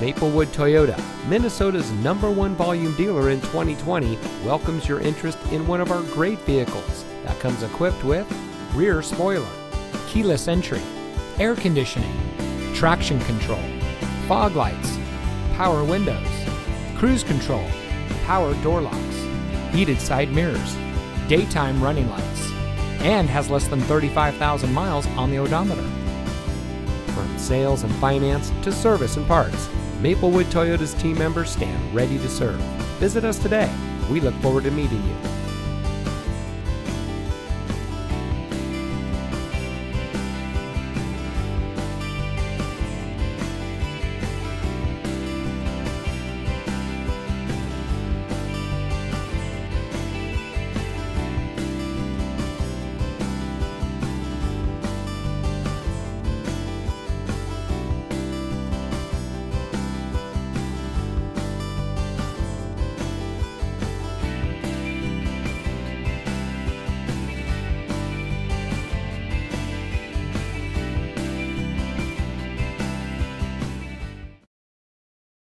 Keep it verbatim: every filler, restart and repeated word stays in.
Maplewood Toyota, Minnesota's number one volume dealer in twenty twenty, welcomes your interest in one of our great vehicles that comes equipped with rear spoiler, keyless entry, air conditioning, traction control, fog lights, power windows, cruise control, power door locks, heated side mirrors, daytime running lights, and has less than thirty-five thousand miles on the odometer. From sales and finance to service and parts, Maplewood Toyota's team members stand ready to serve. Visit us today. We look forward to meeting you.